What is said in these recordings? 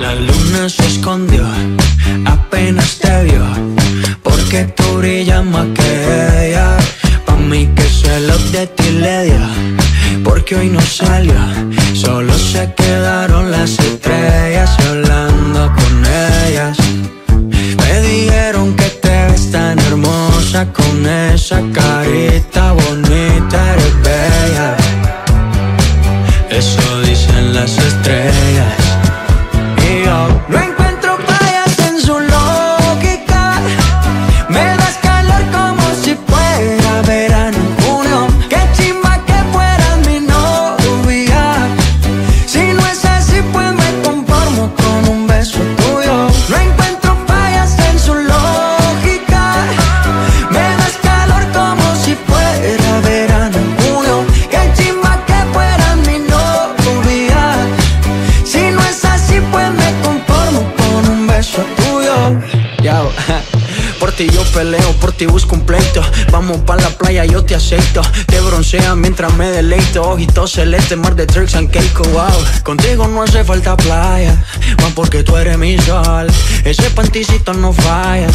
La luna se escondió, apenas te vio, porque tú brillas más que ella. Pa' mí que celos de ti le dio, porque hoy no salió. Solo se quedaron las estrellas hablando con ellas. Me dijeron que te ves tan hermosa, con esa carita bonita eres bella. Eso dicen las estrellas. No encuentro fallas en su lógica. Me das calor como si fuera verano en junio. Qué chimba que fueras mi novia. Si no es así pues me conformo con un beso tuyo. No encuentro fallas en su lógica. Me das calor como si fuera verano en junio. Qué chimba que fueras mi novia. Si no es así pues me yo, por ti yo peleo, por ti busco un pleito. Vamos pa' la playa, yo te aceito. Te bronceas mientras me deleito. Ojitos celeste, mar de Turks and Caicos, wow. Contigo no hace falta playa, más porque tú eres mi sol. Ese panticito no falla,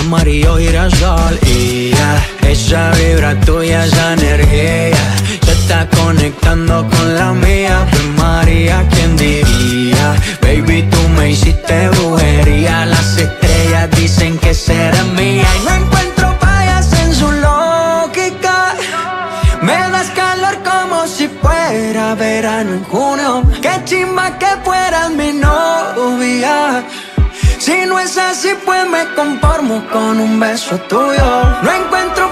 amarillo girasol. Y ya, esa vibra tuya, esa energía se está conectando con la mía. Pues María, ¿quién diría? Baby, tú me hiciste brujería. Las estrellas dicen que serás mía. Y no encuentro fallas en su lógica. Me das calor como si fuera verano en junio. Qué chimba que fueras mi novia. Si no es así pues me conformo con un beso tuyo. No encuentro